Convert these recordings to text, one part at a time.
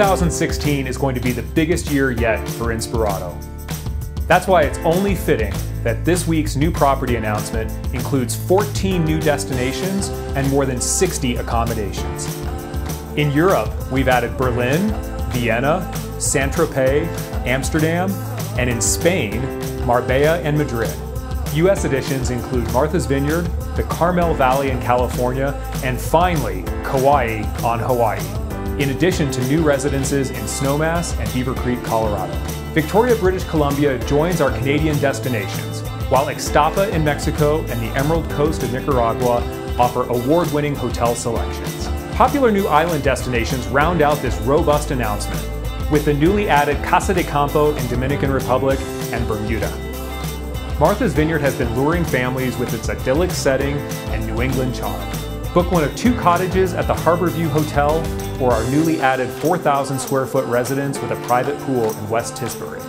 2016 is going to be the biggest year yet for Inspirato. That's why it's only fitting that this week's new property announcement includes 14 new destinations and more than 60 accommodations. In Europe, we've added Berlin, Vienna, Saint Tropez, Amsterdam, and in Spain, Marbella and Madrid. US additions include Martha's Vineyard, the Carmel Valley in California, and finally, Kauai on Hawaii, in addition to new residences in Snowmass and Beaver Creek, Colorado. Victoria, British Columbia joins our Canadian destinations, while Xalapa in Mexico and the Emerald Coast of Nicaragua offer award-winning hotel selections. Popular new island destinations round out this robust announcement, with the newly added Casa de Campo in Dominican Republic and Bermuda. Martha's Vineyard has been luring families with its idyllic setting and New England charm. Book one of two cottages at the Harborview Hotel or our newly added 4,000 square foot residence with a private pool in West Tisbury.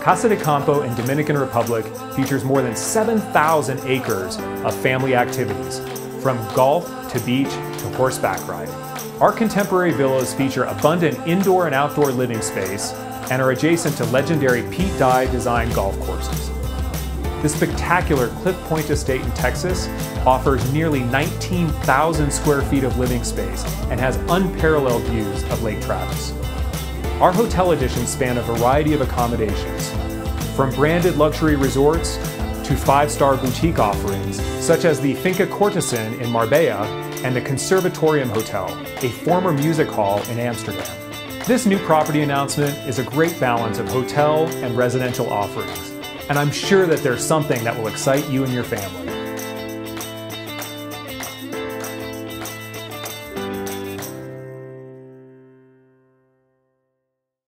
Casa de Campo in Dominican Republic features more than 7,000 acres of family activities, from golf to beach to horseback riding. Our contemporary villas feature abundant indoor and outdoor living space and are adjacent to legendary Pete Dye-designed golf courses. The spectacular Cliff Point Estate in Texas offers nearly 19,000 square feet of living space and has unparalleled views of Lake Travis. Our hotel additions span a variety of accommodations, from branded luxury resorts to five-star boutique offerings, such as the Finca Cortesin in Marbella and the Conservatorium Hotel, a former music hall in Amsterdam. This new property announcement is a great balance of hotel and residential offerings, and I'm sure that there's something that will excite you and your family.